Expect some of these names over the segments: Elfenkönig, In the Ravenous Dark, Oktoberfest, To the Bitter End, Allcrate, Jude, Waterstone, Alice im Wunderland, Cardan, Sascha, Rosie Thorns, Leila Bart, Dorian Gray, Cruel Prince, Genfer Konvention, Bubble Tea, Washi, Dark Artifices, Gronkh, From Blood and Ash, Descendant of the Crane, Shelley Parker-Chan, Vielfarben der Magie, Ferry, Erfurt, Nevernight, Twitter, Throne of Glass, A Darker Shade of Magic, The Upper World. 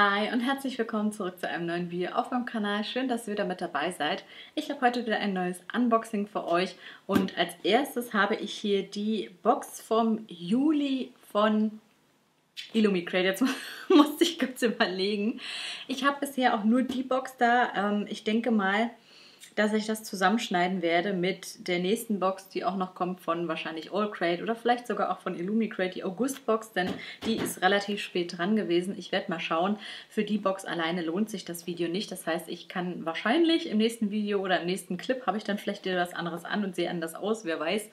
Hi und herzlich willkommen zurück zu einem neuen Video auf meinem Kanal. Schön, dass ihr wieder mit dabei seid. Ich habe heute wieder ein neues Unboxing für euch und als erstes habe ich hier die Box vom Juli von Illumicrate. Jetzt musste ich kurz überlegen. Ich habe bisher auch nur die Box da. Ich denke mal, dass ich das zusammenschneiden werde mit der nächsten Box, die auch noch kommt von wahrscheinlich Allcrate oder vielleicht sogar auch von Illumicrate, die August-Box, denn die ist relativ spät dran gewesen. Ich werde mal schauen, für die Box alleine lohnt sich das Video nicht. Das heißt, ich kann wahrscheinlich im nächsten Video oder im nächsten Clip habe ich dann vielleicht wieder was anderes an und sehe anders aus, wer weiß.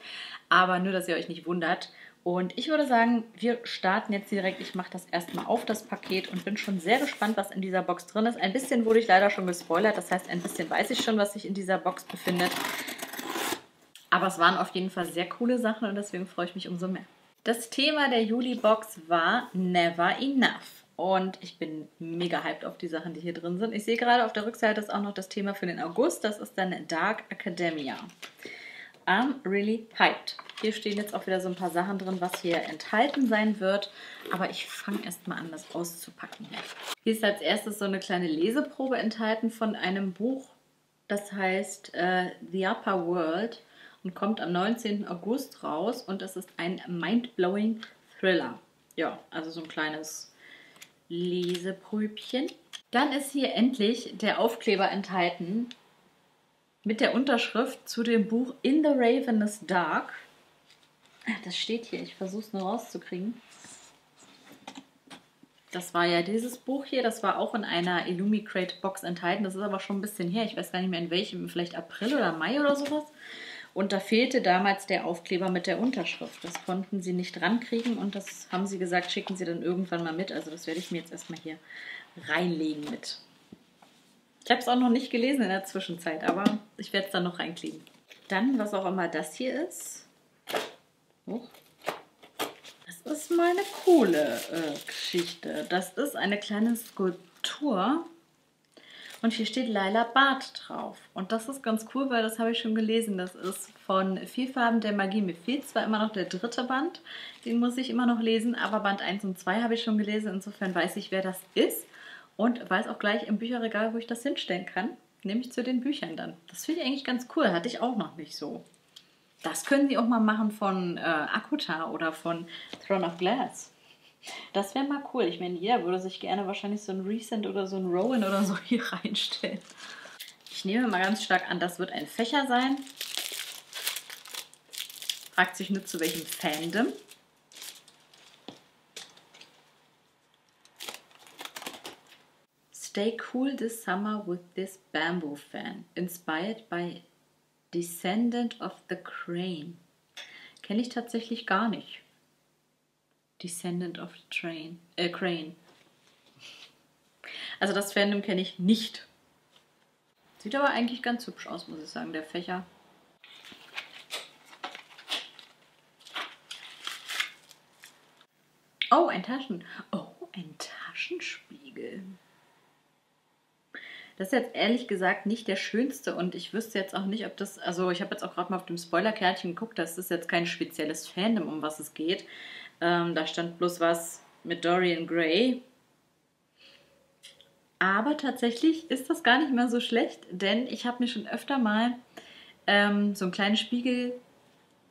Aber nur, dass ihr euch nicht wundert. Und ich würde sagen, wir starten jetzt direkt. Ich mache das erstmal auf das Paket und bin schon sehr gespannt, was in dieser Box drin ist. Ein bisschen wurde ich leider schon gespoilert, das heißt, ein bisschen weiß ich schon, was sich in dieser Box befindet. Aber es waren auf jeden Fall sehr coole Sachen und deswegen freue ich mich umso mehr. Das Thema der Juli-Box war Never Enough. Und ich bin mega hyped auf die Sachen, die hier drin sind. Ich sehe gerade auf der Rückseite ist auch noch das Thema für den August. Das ist dann Dark Academia. I'm really hyped. Hier stehen jetzt auch wieder so ein paar Sachen drin, was hier enthalten sein wird. Aber ich fange erstmal an, das auszupacken. Hier ist als erstes so eine kleine Leseprobe enthalten von einem Buch, das heißt The Upper World und kommt am 19. August raus. Und es ist ein mindblowing Thriller. Ja, also so ein kleines Leseprübchen. Dann ist hier endlich der Aufkleber enthalten mit der Unterschrift zu dem Buch In the Ravenous Dark. Das steht hier, ich versuche es nur rauszukriegen. Das war ja dieses Buch hier, das war auch in einer Illumicrate-Box enthalten. Das ist aber schon ein bisschen her, ich weiß gar nicht mehr in welchem, vielleicht April oder Mai oder sowas. Und da fehlte damals der Aufkleber mit der Unterschrift. Das konnten sie nicht rankriegen und das haben sie gesagt, schicken sie dann irgendwann mal mit. Also das werde ich mir jetzt erstmal hier reinlegen mit. Ich habe es auch noch nicht gelesen in der Zwischenzeit, aber ich werde es dann noch reinklicken. Dann, was auch immer das hier ist. Hoch. Das ist mal eine coole Geschichte. Das ist eine kleine Skulptur. Und hier steht Leila Bart drauf. Und das ist ganz cool, weil das habe ich schon gelesen. Das ist von Vielfarben der Magie. Mir fehlt zwar immer noch der dritte Band, den muss ich immer noch lesen, aber Band 1 und 2 habe ich schon gelesen. Insofern weiß ich, wer das ist. Und weiß auch gleich im Bücherregal, wo ich das hinstellen kann, nämlich zu den Büchern dann. Das finde ich eigentlich ganz cool, hatte ich auch noch nicht so. Das können sie auch mal machen von Akuta oder von Throne of Glass. Das wäre mal cool. Ich meine, jeder würde sich gerne wahrscheinlich so ein Recent oder so ein Rowan oder so hier reinstellen. Ich nehme mal ganz stark an, das wird ein Fächer sein. Fragt sich nur zu welchem Fandom. Stay cool this summer with this bamboo fan, inspired by Descendant of the Crane. Kenne ich tatsächlich gar nicht. Descendant of Crane. Also das Fandom kenne ich nicht. Sieht aber eigentlich ganz hübsch aus, muss ich sagen, der Fächer. Oh, ein Taschenspiegel. Das ist jetzt ehrlich gesagt nicht der schönste und ich wüsste jetzt auch nicht, ob das, also ich habe jetzt auch gerade mal auf dem Spoilerkärtchen geguckt, das ist jetzt kein spezielles Fandom, um was es geht. Da stand bloß was mit Dorian Gray. Aber tatsächlich ist das gar nicht mehr so schlecht, denn ich habe mir schon öfter mal so einen kleinen Spiegel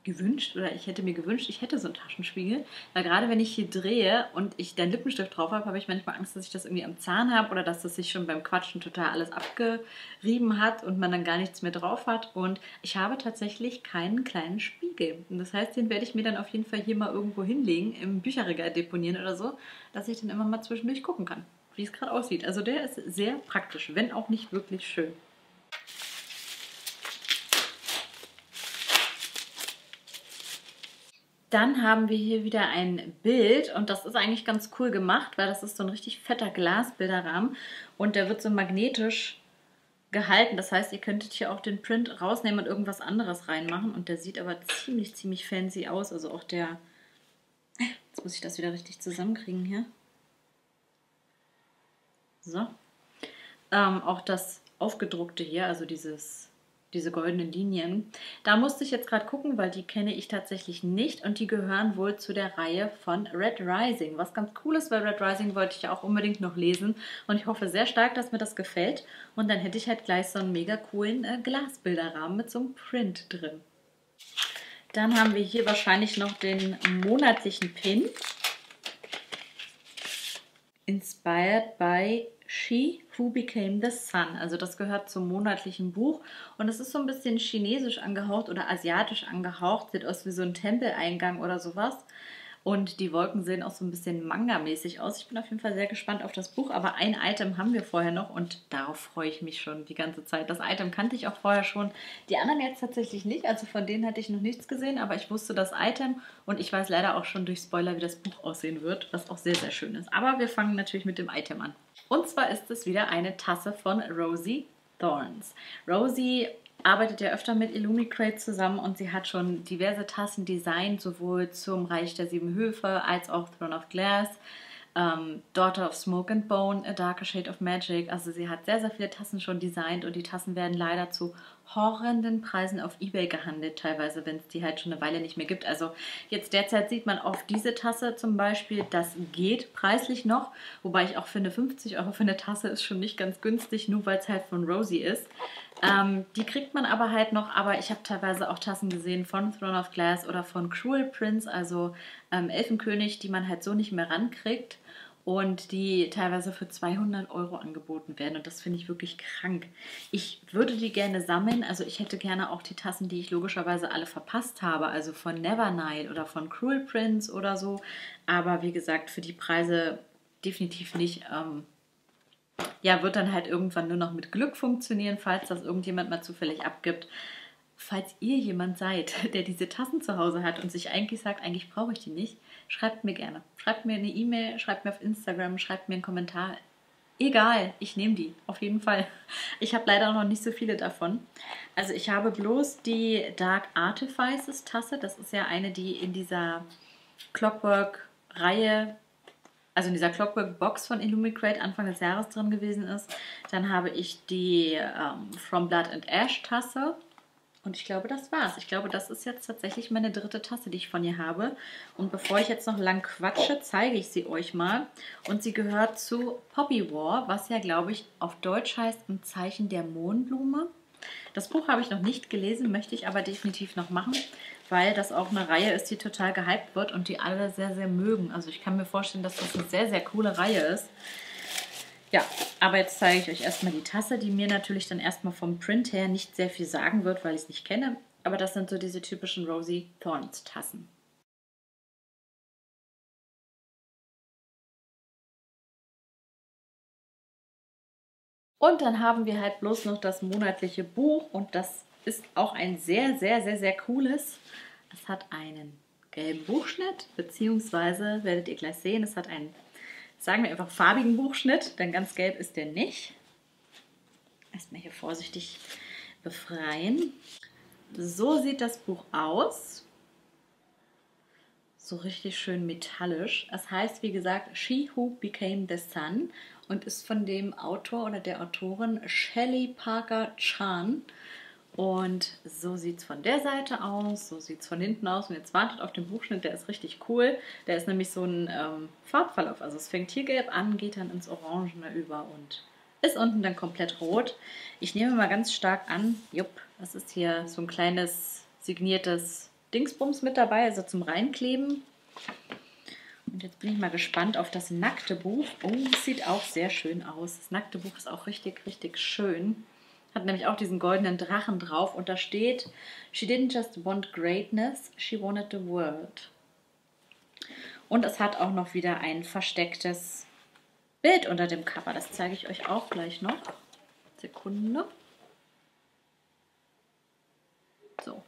gewünscht oder ich hätte mir gewünscht, ich hätte so einen Taschenspiegel, weil gerade wenn ich hier drehe und ich den Lippenstift drauf habe, habe ich manchmal Angst, dass ich das irgendwie am Zahn habe oder dass das sich schon beim Quatschen total alles abgerieben hat und man dann gar nichts mehr drauf hat und ich habe tatsächlich keinen kleinen Spiegel und das heißt, den werde ich mir dann auf jeden Fall hier mal irgendwo hinlegen, im Bücherregal deponieren oder so, dass ich dann immer mal zwischendurch gucken kann, wie es gerade aussieht. Also der ist sehr praktisch, wenn auch nicht wirklich schön. Dann haben wir hier wieder ein Bild und das ist eigentlich ganz cool gemacht, weil das ist so ein richtig fetter Glasbilderrahmen und der wird so magnetisch gehalten. Das heißt, ihr könntet hier auch den Print rausnehmen und irgendwas anderes reinmachen und der sieht aber ziemlich, ziemlich fancy aus. Also auch der, jetzt muss ich das wieder richtig zusammenkriegen hier. So, auch das Aufgedruckte hier, also dieses diese goldenen Linien. Da musste ich jetzt gerade gucken, weil die kenne ich tatsächlich nicht und die gehören wohl zu der Reihe von Red Rising. Was ganz cool ist, weil Red Rising wollte ich ja auch unbedingt noch lesen und ich hoffe sehr stark, dass mir das gefällt. Und dann hätte ich halt gleich so einen mega coolen Glasbilderrahmen mit so einem Print drin. Dann haben wir hier wahrscheinlich noch den monatlichen Pin. Inspired by She Who Became the Sun. Also das gehört zum monatlichen Buch und es ist so ein bisschen chinesisch angehaucht oder asiatisch angehaucht. Sieht aus wie so ein Tempeleingang oder sowas. Und die Wolken sehen auch so ein bisschen Manga-mäßig aus. Ich bin auf jeden Fall sehr gespannt auf das Buch, aber ein Item haben wir vorher noch und darauf freue ich mich schon die ganze Zeit. Das Item kannte ich auch vorher schon, die anderen jetzt tatsächlich nicht, also von denen hatte ich noch nichts gesehen, aber ich wusste das Item und ich weiß leider auch schon durch Spoiler, wie das Buch aussehen wird, was auch sehr, sehr schön ist. Aber wir fangen natürlich mit dem Item an. Und zwar ist es wieder eine Tasse von Rosie Thorns. Rosie arbeitet ja öfter mit Illumicrate zusammen und sie hat schon diverse Tassen designt, sowohl zum Reich der sieben Höfe als auch Throne of Glass, Daughter of Smoke and Bone, A Darker Shade of Magic. Also sie hat sehr, sehr viele Tassen schon designt und die Tassen werden leider zu horrenden Preisen auf Ebay gehandelt, teilweise, wenn es die halt schon eine Weile nicht mehr gibt. Also jetzt derzeit sieht man auf diese Tasse zum Beispiel, das geht preislich noch, wobei ich auch finde, 50 Euro für eine Tasse ist schon nicht ganz günstig, nur weil es halt von Rosie ist. Die kriegt man aber halt noch, aber ich habe teilweise auch Tassen gesehen von Throne of Glass oder von Cruel Prince, also Elfenkönig, die man halt so nicht mehr rankriegt und die teilweise für 200 Euro angeboten werden und das finde ich wirklich krank. Ich würde die gerne sammeln, also ich hätte gerne auch die Tassen, die ich logischerweise alle verpasst habe, also von Nevernight oder von Cruel Prince oder so, aber wie gesagt, für die Preise definitiv nicht. Ja, wird dann halt irgendwann nur noch mit Glück funktionieren, falls das irgendjemand mal zufällig abgibt. Falls ihr jemand seid, der diese Tassen zu Hause hat und sich eigentlich sagt, eigentlich brauche ich die nicht, schreibt mir gerne. Schreibt mir eine E-Mail, schreibt mir auf Instagram, schreibt mir einen Kommentar. Egal, ich nehme die, auf jeden Fall. Ich habe leider noch nicht so viele davon. Also ich habe bloß die Dark Artifices Tasse. Das ist ja eine, die in dieser Clockwork-Reihe, also in dieser Clockwork-Box von Illumicrate Anfang des Jahres drin gewesen ist. Dann habe ich die From Blood and Ash Tasse. Und ich glaube, das war's. Ich glaube, das ist jetzt tatsächlich meine dritte Tasse, die ich von ihr habe. Und bevor ich jetzt noch lang quatsche, zeige ich sie euch mal. Und sie gehört zu Poppy War, was ja, glaube ich, auf Deutsch heißt, ein Zeichen der Mondblume. Das Buch habe ich noch nicht gelesen, möchte ich aber definitiv noch machen, weil das auch eine Reihe ist, die total gehypt wird und die alle sehr, sehr mögen. Also ich kann mir vorstellen, dass das eine sehr, sehr coole Reihe ist. Ja, aber jetzt zeige ich euch erstmal die Tasse, die mir natürlich dann erstmal vom Print her nicht sehr viel sagen wird, weil ich es nicht kenne. Aber das sind so diese typischen Rosie Thorns Tassen. Und dann haben wir halt bloß noch das monatliche Buch und das ist auch ein sehr, sehr, sehr, sehr cooles. Es hat einen gelben Buchschnitt, beziehungsweise, werdet ihr gleich sehen, es hat einen, sagen wir einfach, farbigen Buchschnitt, denn ganz gelb ist der nicht. Erstmal hier vorsichtig befreien. So sieht das Buch aus. So richtig schön metallisch. Es heißt, wie gesagt, She Who Became the Sun und ist von dem Autor oder der Autorin Shelley Parker-Chan. Und so sieht es von der Seite aus, so sieht es von hinten aus. Und jetzt wartet auf den Buchschnitt, der ist richtig cool. Der ist nämlich so ein Farbverlauf. Also es fängt hier gelb an, geht dann ins Orangene über und ist unten dann komplett rot. Ich nehme mal ganz stark an, jupp, das ist hier so ein kleines signiertes Dingsbums mit dabei, also zum Reinkleben. Und jetzt bin ich mal gespannt auf das nackte Buch. Oh, es sieht auch sehr schön aus. Das nackte Buch ist auch richtig, richtig schön. Hat nämlich auch diesen goldenen Drachen drauf und da steht, she didn't just want greatness, she wanted the world. Und es hat auch noch wieder ein verstecktes Bild unter dem Cover. Das zeige ich euch auch gleich noch. Sekunde. So.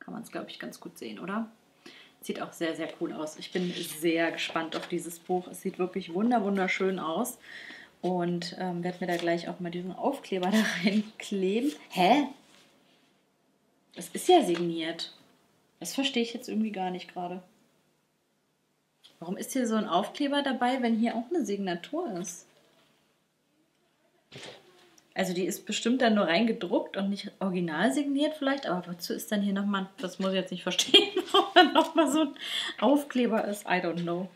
Kann man es, glaube ich, ganz gut sehen, oder? Sieht auch sehr, sehr cool aus. Ich bin sehr gespannt auf dieses Buch. Es sieht wirklich wunderschön aus. Und werde mir da gleich auch mal diesen Aufkleber da reinkleben. Hä? Das ist ja signiert. Das verstehe ich jetzt irgendwie gar nicht gerade. Warum ist hier so ein Aufkleber dabei, wenn hier auch eine Signatur ist? Also die ist bestimmt dann nur reingedruckt und nicht original signiert vielleicht, aber wozu ist dann hier nochmal, das muss ich jetzt nicht verstehen, warum dann nochmal so ein Aufkleber ist, I don't know.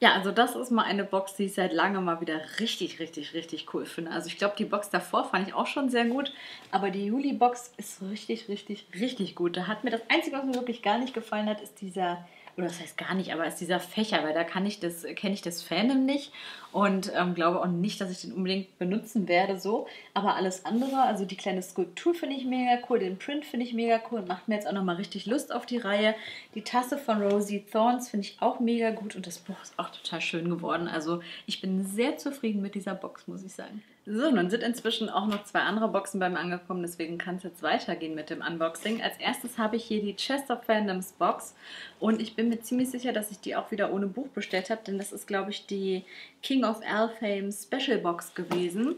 Ja, also das ist mal eine Box, die ich seit langem mal wieder richtig, richtig, richtig cool finde. Also ich glaube, die Box davor fand ich auch schon sehr gut, aber die Juli-Box ist richtig, richtig, richtig gut. Da hat mir das Einzige, was mir wirklich gar nicht gefallen hat, ist dieser... Oder das heißt gar nicht, aber ist dieser Fächer, weil da kenne ich das Fandom nicht und glaube auch nicht, dass ich den unbedingt benutzen werde so. Aber alles andere, also die kleine Skulptur finde ich mega cool, den Print finde ich mega cool und macht mir jetzt auch nochmal richtig Lust auf die Reihe. Die Tasse von Rosie Thorns finde ich auch mega gut und das Buch ist auch total schön geworden. Also ich bin sehr zufrieden mit dieser Box, muss ich sagen. So, nun sind inzwischen auch noch zwei andere Boxen bei mir angekommen, deswegen kann es jetzt weitergehen mit dem Unboxing. Als erstes habe ich hier die Chest of Fandoms Box und ich bin mir ziemlich sicher, dass ich die auch wieder ohne Buch bestellt habe, denn das ist, glaube ich, die King of Elfheim Special Box gewesen.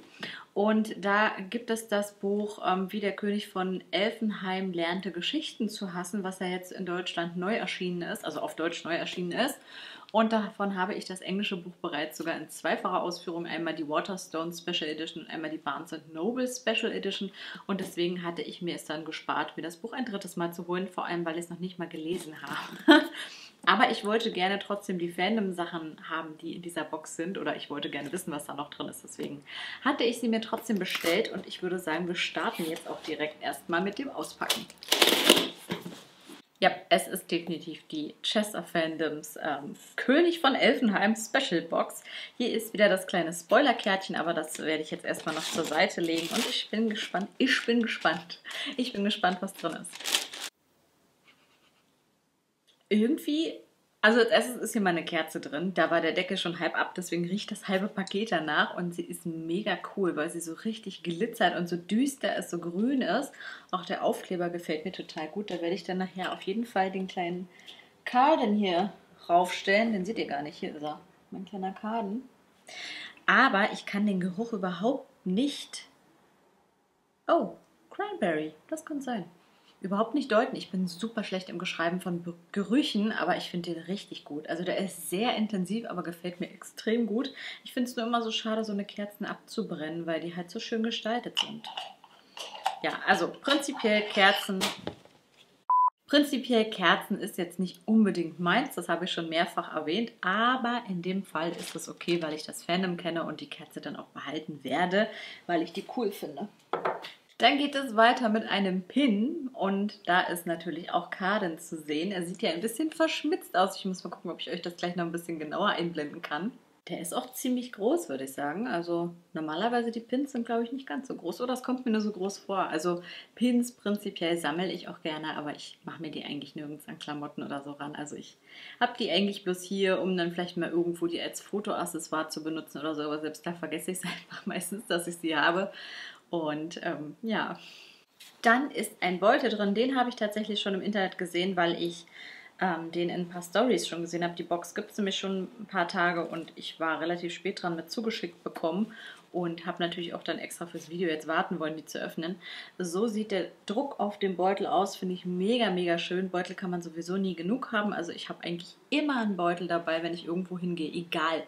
Und da gibt es das Buch Wie der König von Elfenheim lernte Geschichten zu hassen, was ja jetzt in Deutschland neu erschienen ist, also auf Deutsch neu erschienen ist. Und davon habe ich das englische Buch bereits sogar in zweifacher Ausführung, einmal die Waterstone Special Edition und einmal die Barnes & Noble Special Edition. Und deswegen hatte ich mir es dann gespart, mir das Buch ein drittes Mal zu holen, vor allem, weil ich es noch nicht mal gelesen habe. Aber ich wollte gerne trotzdem die Fandom-Sachen haben, die in dieser Box sind. Oder ich wollte gerne wissen, was da noch drin ist. Deswegen hatte ich sie mir trotzdem bestellt. Und ich würde sagen, wir starten jetzt auch direkt erstmal mit dem Auspacken. Ja, es ist definitiv die Chest of Fandoms König von Elfenheim Special Box. Hier ist wieder das kleine Spoilerkärtchen, aber das werde ich jetzt erstmal noch zur Seite legen. Und ich bin gespannt, was drin ist. Irgendwie, also als erstes ist hier mal eine Kerze drin, da war der Deckel schon halb ab, deswegen riecht das halbe Paket danach und sie ist mega cool, weil sie so richtig glitzert und so düster ist, so grün ist. Auch der Aufkleber gefällt mir total gut, da werde ich dann nachher auf jeden Fall den kleinen Cardan hier raufstellen, den seht ihr gar nicht, hier ist er, mein kleiner Cardan. Aber ich kann den Geruch überhaupt nicht, oh, Cranberry, das kann sein. Überhaupt nicht deuten. Ich bin super schlecht im Beschreiben von Gerüchen, aber ich finde den richtig gut. Also der ist sehr intensiv, aber gefällt mir extrem gut. Ich finde es nur immer so schade, so eine Kerzen abzubrennen, weil die halt so schön gestaltet sind. Ja, also prinzipiell Kerzen... Prinzipiell Kerzen ist jetzt nicht unbedingt meins, das habe ich schon mehrfach erwähnt, aber in dem Fall ist es okay, weil ich das Fandom kenne und die Kerze dann auch behalten werde, weil ich die cool finde. Dann geht es weiter mit einem Pin und da ist natürlich auch Cardan zu sehen. Er sieht ja ein bisschen verschmitzt aus. Ich muss mal gucken, ob ich euch das gleich noch ein bisschen genauer einblenden kann. Der ist auch ziemlich groß, würde ich sagen. Also normalerweise die Pins sind, glaube ich, nicht ganz so groß. Oder es kommt mir nur so groß vor. Also Pins prinzipiell sammle ich auch gerne, aber ich mache mir die eigentlich nirgends an Klamotten oder so ran. Also ich habe die eigentlich bloß hier, um dann vielleicht mal irgendwo die als Fotoaccessoire zu benutzen oder so. Aber selbst da vergesse ich es einfach meistens, dass ich sie habe. Und ja, dann ist ein Beutel drin, den habe ich tatsächlich schon im Internet gesehen, weil ich den in ein paar Stories schon gesehen habe. Die Box gibt es nämlich schon ein paar Tage und ich war relativ spät dran mit zugeschickt bekommen und habe natürlich auch dann extra fürs Video jetzt warten wollen, die zu öffnen. So sieht der Druck auf dem Beutel aus, finde ich mega, mega schön. Beutel kann man sowieso nie genug haben, also ich habe eigentlich immer einen Beutel dabei, wenn ich irgendwo hingehe, egal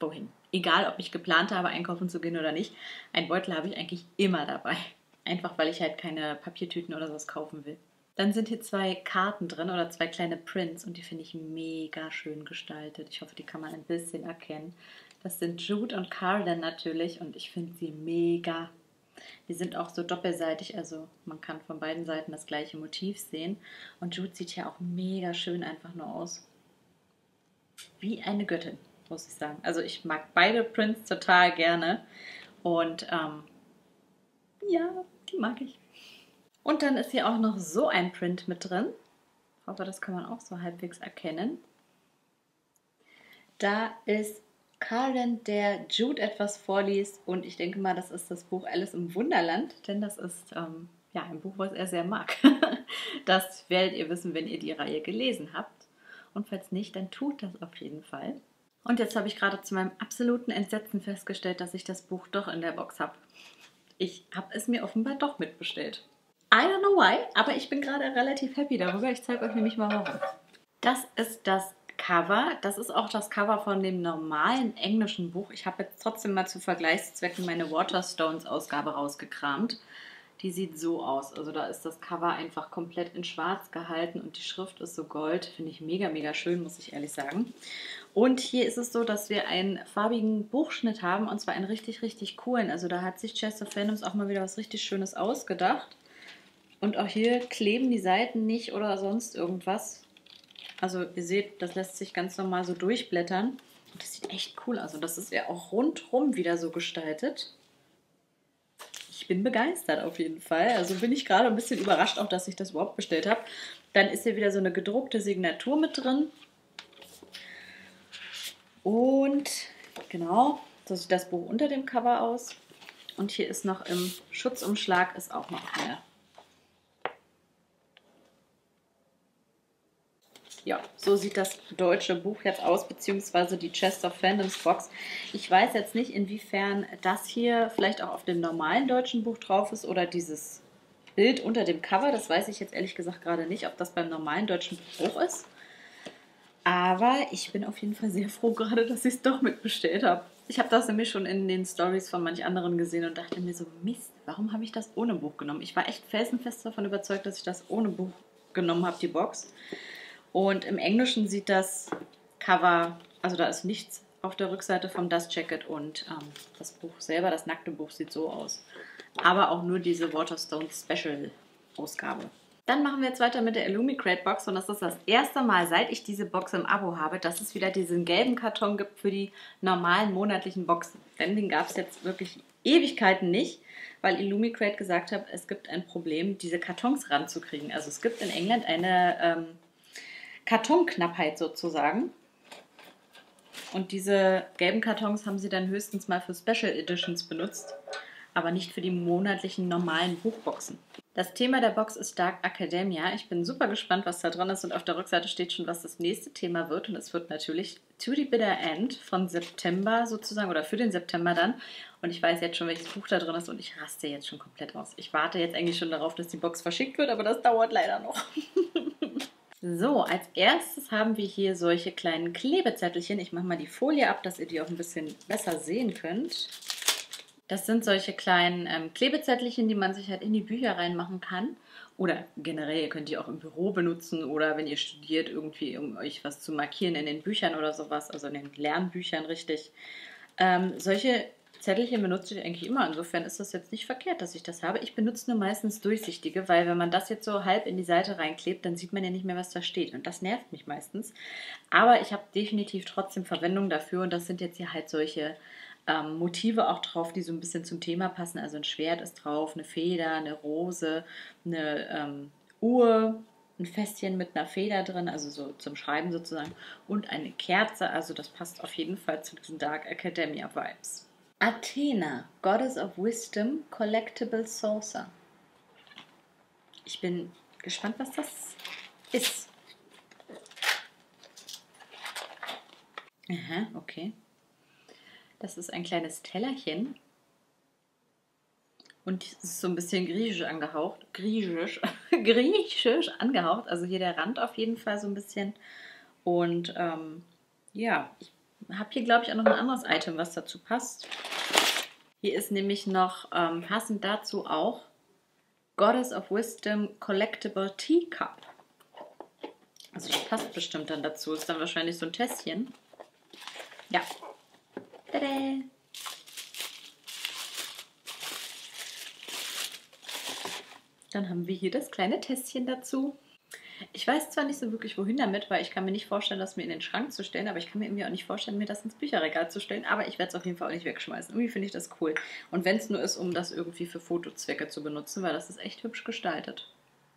wohin. Egal, ob ich geplant habe, einkaufen zu gehen oder nicht, einen Beutel habe ich eigentlich immer dabei. Einfach, weil ich halt keine Papiertüten oder sowas kaufen will. Dann sind hier zwei Karten drin oder zwei kleine Prints und die finde ich mega schön gestaltet. Ich hoffe, die kann man ein bisschen erkennen. Das sind Jude und Cardan natürlich und ich finde sie mega. Die sind auch so doppelseitig, also man kann von beiden Seiten das gleiche Motiv sehen. Und Jude sieht ja auch mega schön einfach nur aus. Wie eine Göttin, muss ich sagen. Also ich mag beide Prints total gerne und ja, die mag ich. Und dann ist hier auch noch so ein Print mit drin. Ich hoffe, das kann man auch so halbwegs erkennen. Da ist Cardan, der Jude etwas vorliest und ich denke mal, das ist das Buch Alice im Wunderland, denn das ist ja ein Buch, was er sehr mag. Das werdet ihr wissen, wenn ihr die Reihe gelesen habt und falls nicht, dann tut das auf jeden Fall. Und jetzt habe ich gerade zu meinem absoluten Entsetzen festgestellt, dass ich das Buch doch in der Box habe. Ich habe es mir offenbar doch mitbestellt. I don't know why, aber ich bin gerade relativ happy darüber. Ich zeige euch nämlich mal warum. Das ist das Cover. Das ist auch das Cover von dem normalen englischen Buch. Ich habe jetzt trotzdem mal zu Vergleichszwecken meine Waterstones-Ausgabe rausgekramt. Die sieht so aus. Also da ist das Cover einfach komplett in schwarz gehalten und die Schrift ist so gold. Finde ich mega, mega schön, muss ich ehrlich sagen. Und hier ist es so, dass wir einen farbigen Buchschnitt haben und zwar einen richtig, richtig coolen. Also da hat sich Chest of Fandoms auch mal wieder was richtig Schönes ausgedacht. Und auch hier kleben die Seiten nicht oder sonst irgendwas. Also ihr seht, das lässt sich ganz normal so durchblättern. Und das sieht echt cool aus. Und das ist ja auch rundrum wieder so gestaltet. Ich bin begeistert auf jeden Fall. Also bin ich gerade ein bisschen überrascht, auch dass ich das überhaupt bestellt habe. Dann ist hier wieder so eine gedruckte Signatur mit drin. Und genau, so sieht das Buch unter dem Cover aus. Und hier ist noch im Schutzumschlag ist auch noch mehr. Ja, so sieht das deutsche Buch jetzt aus, beziehungsweise die Chest of Fandoms Box. Ich weiß jetzt nicht, inwiefern das hier vielleicht auch auf dem normalen deutschen Buch drauf ist oder dieses Bild unter dem Cover. Das weiß ich jetzt ehrlich gesagt gerade nicht, ob das beim normalen deutschen Buch ist. Aber ich bin auf jeden Fall sehr froh gerade, dass ich es doch mitbestellt habe. Ich habe das nämlich schon in den Stories von manch anderen gesehen und dachte mir so, Mist, warum habe ich das ohne Buch genommen? Ich war echt felsenfest davon überzeugt, dass ich das ohne Buch genommen habe, die Box. Und im Englischen sieht das Cover, also da ist nichts auf der Rückseite vom Dust Jacket und das Buch selber, das nackte Buch sieht so aus. Aber auch nur diese Waterstone Special Ausgabe. Dann machen wir jetzt weiter mit der Illumicrate Box und das ist das erste Mal, seit ich diese Box im Abo habe, dass es wieder diesen gelben Karton gibt für die normalen monatlichen Boxen. Denn den gab es jetzt wirklich Ewigkeiten nicht, weil Illumicrate gesagt hat, es gibt ein Problem, diese Kartons ranzukriegen. Also es gibt in England eine Kartonknappheit sozusagen. Und diese gelben Kartons haben sie dann höchstens mal für Special Editions benutzt, aber nicht für die monatlichen normalen Buchboxen. Das Thema der Box ist Dark Academia. Ich bin super gespannt, was da drin ist und auf der Rückseite steht schon, was das nächste Thema wird und es wird natürlich To the Bitter End von September sozusagen oder für den September dann und ich weiß jetzt schon, welches Buch da drin ist und ich raste jetzt schon komplett aus. Ich warte jetzt eigentlich schon darauf, dass die Box verschickt wird, aber das dauert leider noch. So, als erstes haben wir hier solche kleinen Klebezettelchen. Ich mache mal die Folie ab, dass ihr die auch ein bisschen besser sehen könnt. Das sind solche kleinen Klebezettelchen, die man sich halt in die Bücher reinmachen kann. Oder generell, ihr könnt die auch im Büro benutzen oder wenn ihr studiert, irgendwie um euch was zu markieren in den Büchern oder sowas, also in den Lernbüchern richtig. Solche Zettelchen benutze ich eigentlich immer, insofern ist das jetzt nicht verkehrt, dass ich das habe. Ich benutze nur meistens durchsichtige, weil wenn man das jetzt so halb in die Seite reinklebt, dann sieht man ja nicht mehr, was da steht und das nervt mich meistens. Aber ich habe definitiv trotzdem Verwendung dafür und das sind jetzt hier halt solche Motive auch drauf, die so ein bisschen zum Thema passen. Also ein Schwert ist drauf, eine Feder, eine Rose, eine Uhr, ein Fässchen mit einer Feder drin, also so zum Schreiben sozusagen und eine Kerze, also das passt auf jeden Fall zu diesen Dark Academia Vibes. Athena, Goddess of Wisdom, Collectible Saucer. Ich bin gespannt, was das ist. Aha, okay. Das ist ein kleines Tellerchen. Und es ist so ein bisschen griechisch angehaucht. Griechisch angehaucht. Also hier der Rand auf jeden Fall so ein bisschen. Und ja, ich habe hier, glaube ich, auch noch ein anderes Item, was dazu passt. Hier ist nämlich noch passend dazu auch Goddess of Wisdom Collectible Teacup. Also das passt bestimmt dann dazu. Ist dann wahrscheinlich so ein Tässchen. Ja. Tada! Dann haben wir hier das kleine Tässchen dazu. Ich weiß zwar nicht so wirklich, wohin damit, weil ich kann mir nicht vorstellen, das mir in den Schrank zu stellen, aber ich kann mir irgendwie auch nicht vorstellen, mir das ins Bücherregal zu stellen, aber ich werde es auf jeden Fall auch nicht wegschmeißen. Irgendwie finde ich das cool. Und wenn es nur ist, um das irgendwie für Fotozwecke zu benutzen, weil das ist echt hübsch gestaltet.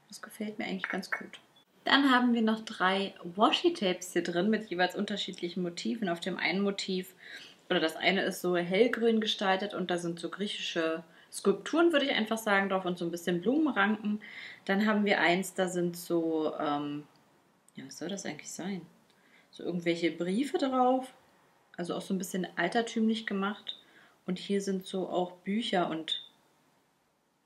Das gefällt mir eigentlich ganz gut. Dann haben wir noch 3 Washi-Tapes hier drin mit jeweils unterschiedlichen Motiven. Auf dem einen Motiv, oder das eine ist so hellgrün gestaltet und da sind so griechische Skulpturen, würde ich einfach sagen, drauf und so ein bisschen Blumenranken. Dann haben wir eins, da sind so, ja, was soll das eigentlich sein? So irgendwelche Briefe drauf, also auch so ein bisschen altertümlich gemacht. Und hier sind so auch Bücher und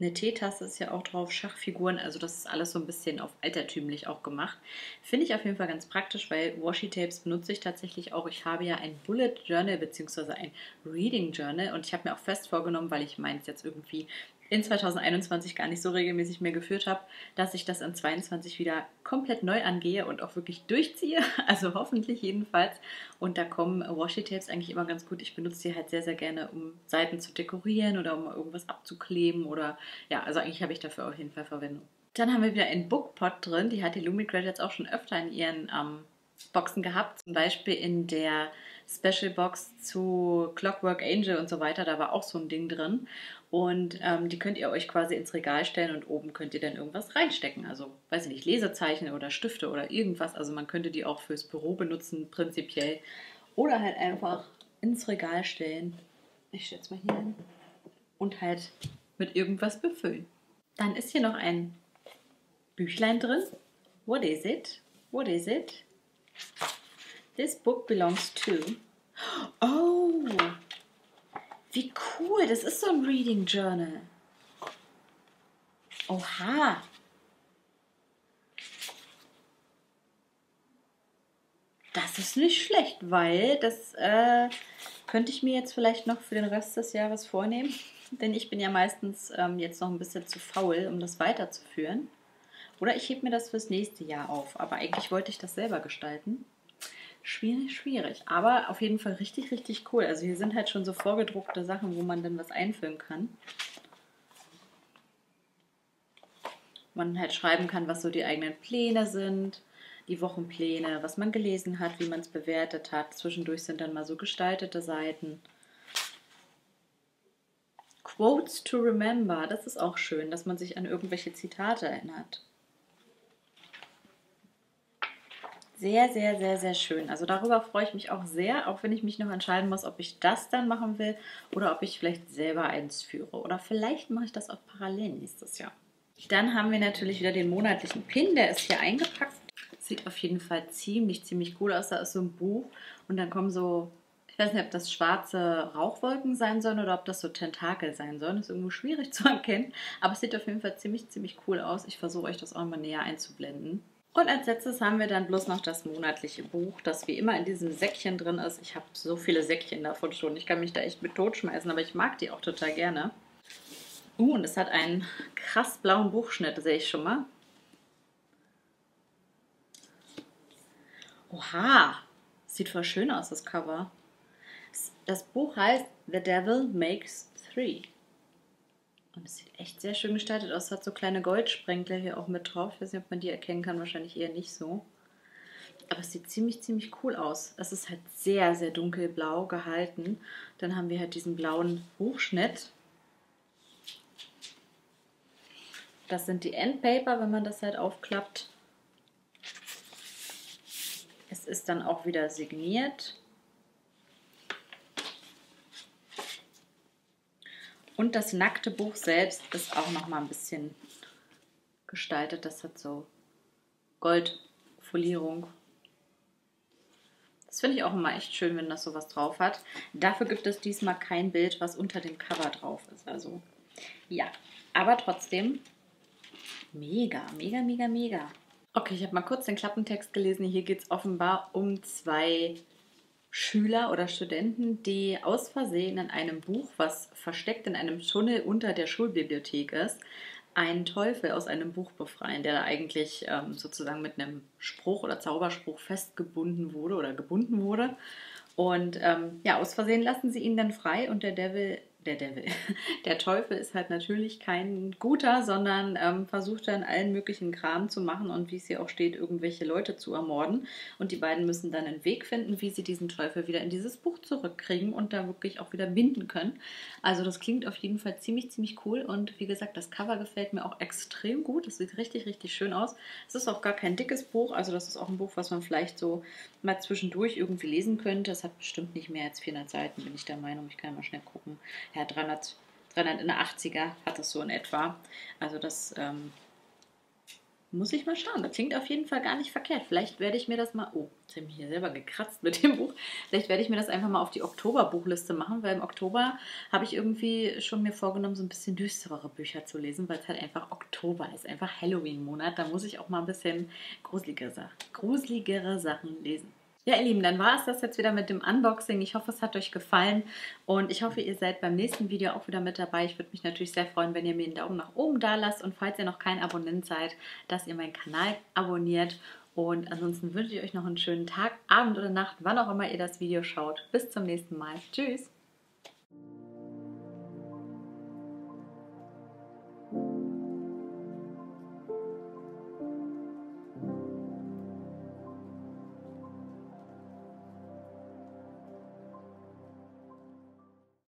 Eine Teetasse ist ja auch drauf, Schachfiguren, also das ist alles so ein bisschen auf altertümlich auch gemacht. Finde ich auf jeden Fall ganz praktisch, weil Washi-Tapes benutze ich tatsächlich auch. Ich habe ja ein Bullet Journal bzw. ein Reading Journal und ich habe mir auch fest vorgenommen, weil ich meins jetzt irgendwie in 2021 gar nicht so regelmäßig mehr geführt habe, dass ich das in 2022 wieder komplett neu angehe und auch wirklich durchziehe, also hoffentlich jedenfalls. Und da kommen Washi-Tapes eigentlich immer ganz gut. Ich benutze die halt sehr, sehr gerne, um Seiten zu dekorieren oder um irgendwas abzukleben oder ja, also eigentlich habe ich dafür auf jeden Fall Verwendung. Dann haben wir wieder einen Bookpot drin, die hat die Illumicrate jetzt auch schon öfter in ihren Boxen gehabt, zum Beispiel in der Special Box zu Clockwork Angel und so weiter, da war auch so ein Ding drin und die könnt ihr euch quasi ins Regal stellen und oben könnt ihr dann irgendwas reinstecken, also weiß ich nicht, Lesezeichen oder Stifte oder irgendwas, also man könnte die auch fürs Büro benutzen prinzipiell oder halt einfach ins Regal stellen, ich stelle es mal hier hin und halt mit irgendwas befüllen. Dann ist hier noch ein Büchlein drin, what is it, what is it? This book belongs to... Oh, wie cool, das ist so ein Reading Journal. Oha. Das ist nicht schlecht, weil das könnte ich mir jetzt vielleicht noch für den Rest des Jahres vornehmen. Denn ich bin ja meistens jetzt noch ein bisschen zu faul, um das weiterzuführen. Oder ich hebe mir das fürs nächste Jahr auf. Aber eigentlich wollte ich das selber gestalten. Schwierig, schwierig. Aber auf jeden Fall richtig, richtig cool. Also hier sind halt schon so vorgedruckte Sachen, wo man dann was einfüllen kann. Man halt schreiben kann, was so die eigenen Pläne sind, die Wochenpläne, was man gelesen hat, wie man es bewertet hat. Zwischendurch sind dann mal so gestaltete Seiten. Quotes to remember. Das ist auch schön, dass man sich an irgendwelche Zitate erinnert. Sehr, sehr, sehr, sehr schön. Also darüber freue ich mich auch sehr, auch wenn ich mich noch entscheiden muss, ob ich das dann machen will oder ob ich vielleicht selber eins führe. Oder vielleicht mache ich das auch parallel nächstes Jahr. Dann haben wir natürlich wieder den monatlichen Pin, der ist hier eingepackt. Sieht auf jeden Fall ziemlich, ziemlich cool aus. Da ist so ein Buch und dann kommen so, ich weiß nicht, ob das schwarze Rauchwolken sein sollen oder ob das so Tentakel sein sollen. Das ist irgendwo schwierig zu erkennen, aber es sieht auf jeden Fall ziemlich, ziemlich cool aus. Ich versuche euch das auch mal näher einzublenden. Und als letztes haben wir dann bloß noch das monatliche Buch, das wie immer in diesem Säckchen drin ist. Ich habe so viele Säckchen davon schon. Ich kann mich da echt mit totschmeißen, aber ich mag die auch total gerne. Und es hat einen krass blauen Buchschnitt, sehe ich schon mal. Oha, sieht voll schön aus, das Cover. Das Buch heißt The Devil Makes Three. Und es sieht echt sehr schön gestaltet aus. Es hat so kleine Goldsprenkler hier auch mit drauf. Ich weiß nicht, ob man die erkennen kann. Wahrscheinlich eher nicht so. Aber es sieht ziemlich, ziemlich cool aus. Es ist halt sehr, sehr dunkelblau gehalten. Dann haben wir halt diesen blauen Buchschnitt. Das sind die Endpaper, wenn man das halt aufklappt. Es ist dann auch wieder signiert. Und das nackte Buch selbst ist auch noch mal ein bisschen gestaltet. Das hat so Goldfolierung. Das finde ich auch immer echt schön, wenn das sowas drauf hat. Dafür gibt es diesmal kein Bild, was unter dem Cover drauf ist. Also ja, aber trotzdem mega, mega, mega, mega. Okay, ich habe mal kurz den Klappentext gelesen. Hier geht es offenbar um zwei Schüler oder Studenten, die aus Versehen in einem Buch, was versteckt in einem Tunnel unter der Schulbibliothek ist, einen Teufel aus einem Buch befreien, der da eigentlich sozusagen mit einem Spruch oder Zauberspruch festgebunden wurde oder gebunden wurde. Und ja, aus Versehen lassen sie ihn dann frei und der Teufel ist halt natürlich kein guter, sondern versucht dann allen möglichen Kram zu machen und wie es hier auch steht, irgendwelche Leute zu ermorden. Und die beiden müssen dann einen Weg finden, wie sie diesen Teufel wieder in dieses Buch zurückkriegen und da wirklich auch wieder binden können. Also das klingt auf jeden Fall ziemlich, ziemlich cool und wie gesagt, das Cover gefällt mir auch extrem gut. Es sieht richtig, richtig schön aus. Es ist auch gar kein dickes Buch, also das ist auch ein Buch, was man vielleicht so mal zwischendurch irgendwie lesen könnte. Das hat bestimmt nicht mehr als 400 Seiten, bin ich der Meinung. Ich kann mal schnell gucken. Ja, 380er hat das so in etwa. Also das Muss ich mal schauen. Das klingt auf jeden Fall gar nicht verkehrt. Vielleicht werde ich mir das mal... Oh, jetzt habe ich mich hier selber gekratzt mit dem Buch. Vielleicht werde ich mir das einfach mal auf die Oktober-Buchliste machen, weil im Oktober habe ich irgendwie schon mir vorgenommen, so ein bisschen düsterere Bücher zu lesen, weil es halt einfach Oktober ist, einfach Halloween-Monat. Da muss ich auch mal ein bisschen gruseligere Sachen lesen. Ja, ihr Lieben, dann war es das jetzt wieder mit dem Unboxing. Ich hoffe, es hat euch gefallen und ich hoffe, ihr seid beim nächsten Video auch wieder mit dabei. Ich würde mich natürlich sehr freuen, wenn ihr mir einen Daumen nach oben da lasst und falls ihr noch kein Abonnent seid, dass ihr meinen Kanal abonniert. Und ansonsten wünsche ich euch noch einen schönen Tag, Abend oder Nacht, wann auch immer ihr das Video schaut. Bis zum nächsten Mal. Tschüss!